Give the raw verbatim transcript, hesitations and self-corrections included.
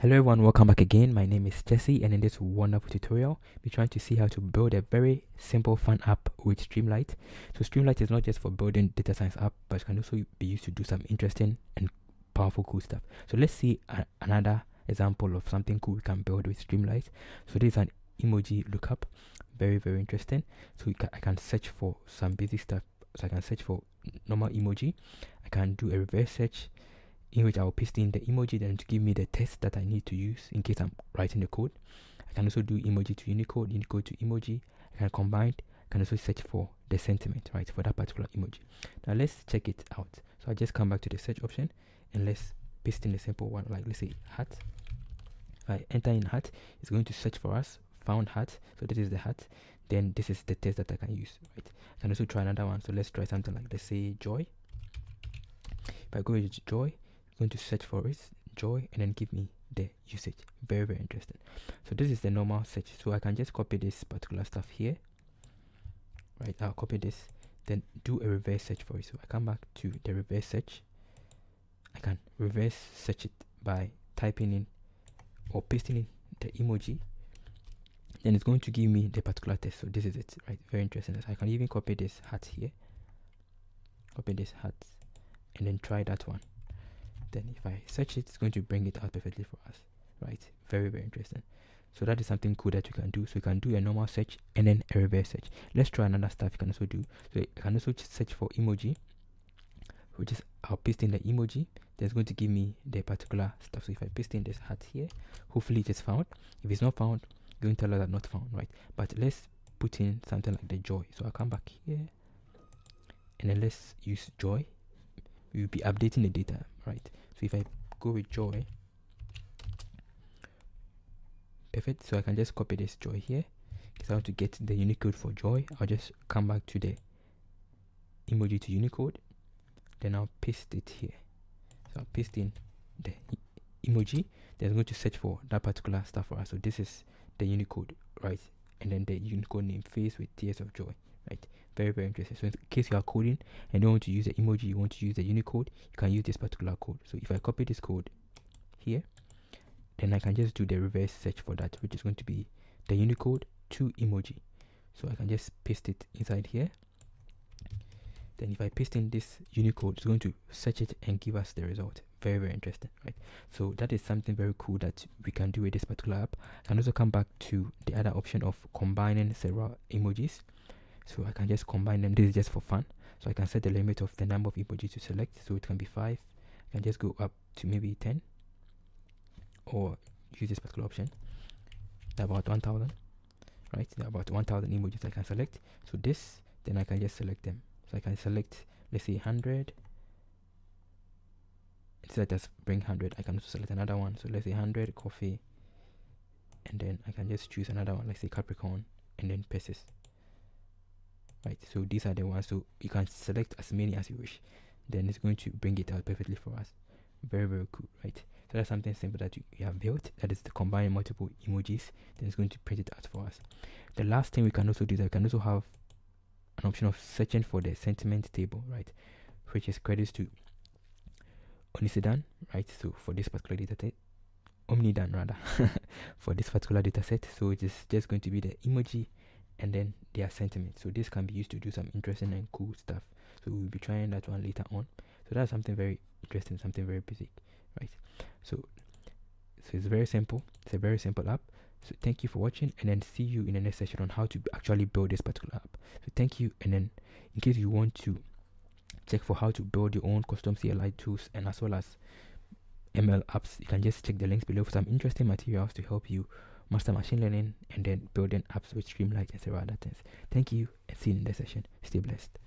Hello everyone, welcome back again. My name is Jesse, and in this wonderful tutorial we're trying to see how to build a very simple fun app with Streamlit. So Streamlit is not just for building data science app, but it can also be used to do some interesting and powerful cool stuff. So let's see a another example of something cool we can build with Streamlit. So this is an emoji lookup, very very interesting. So ca I can search for some busy stuff. So I can search for normal emoji, I can do a reverse search in which I'll paste in the emoji then to give me the test that I need to use in case I'm writing the code. I can also do emoji to Unicode, Unicode to emoji. I can combine, I can also search for the sentiment, right, for that particular emoji. Now let's check it out. So I just come back to the search option and let's paste in a simple one, like let's say hat. If I enter in hat, it's going to search for us, found hat. So this is the hat. Then this is the test that I can use, right. I can also try another one. So let's try something like, let's say joy. If I go with joy, going to search for it, joy, and then give me the usage. Very very interesting. So this is the normal search, so I can just copy this particular stuff here, right. I'll copy this, then do a reverse search for it. So I come back to the reverse search, I can reverse search it by typing in or pasting in the emoji, then it's going to give me the particular test. So this is it, right. Very interesting. So I can even copy this hat here, copy this hat, and then try that one. Then if I search it, it's going to bring it out perfectly for us, right. Very very interesting. So that is something cool that you can do. So you can do a normal search and then a reverse search. Let's try another stuff you can also do. So you can also search for emoji, which is I'll paste in the emoji, that's going to give me the particular stuff. So if I paste in this hat here, hopefully it is found. If it's not found, it's going to tell us that not found, right. But let's put in something like the joy. So I'll come back here and then let's use joy. We'll be updating the data, right. So if I go with joy, perfect. So I can just copy this joy here because I want to get the Unicode for joy. I'll just come back to the emoji to Unicode, then I'll paste it here. So I'll paste in the emoji, then I'm going to search for that particular stuff for us. So this is the Unicode, right, and then the Unicode name, face with tears of joy, right. Very very interesting. So in case you are coding and don't want to use the emoji, you want to use the Unicode, you can use this particular code. So if I copy this code here, then I can just do the reverse search for that, which is going to be the Unicode to emoji. So I can just paste it inside here. Then if I paste in this Unicode, it's going to search it and give us the result. Very very interesting, right. So that is something very cool that we can do with this particular app. I can also come back to the other option of combining several emojis. So I can just combine them. This is just for fun. So I can set the limit of the number of emojis to select. So it can be five. I can just go up to maybe ten, or use this particular option. About one thousand, right? About one thousand emojis I can select. So this, then I can just select them. So I can select, let's say hundred. Instead of just bring hundred, I can also select another one. So let's say hundred coffee, and then I can just choose another one. Let's say Capricorn, and then Pisces. Right, so these are the ones. So you can select as many as you wish, then it's going to bring it out perfectly for us. Very very cool, right. So that's something simple that you, you have built, that is to combine multiple emojis, then it's going to print it out for us. The last thing we can also do is that we can also have an option of searching for the sentiment table, right, which is credits to Onisidan, right. So for this particular data set, Onisidan rather for this particular data set. So it is just going to be the emoji and then their sentiment. So this can be used to do some interesting and cool stuff. So we'll be trying that one later on. So that's something very interesting, something very basic, right. So so it's very simple. It's a very simple app. So thank you for watching, and then see you in the next session on how to actually build this particular app. So thank you, and then in case you want to check for how to build your own custom C L I tools and as well as M L apps, you can just check the links below for some interesting materials to help you master machine learning and then building apps with Streamlit and several other things. Thank you, and see you in the session. Stay blessed.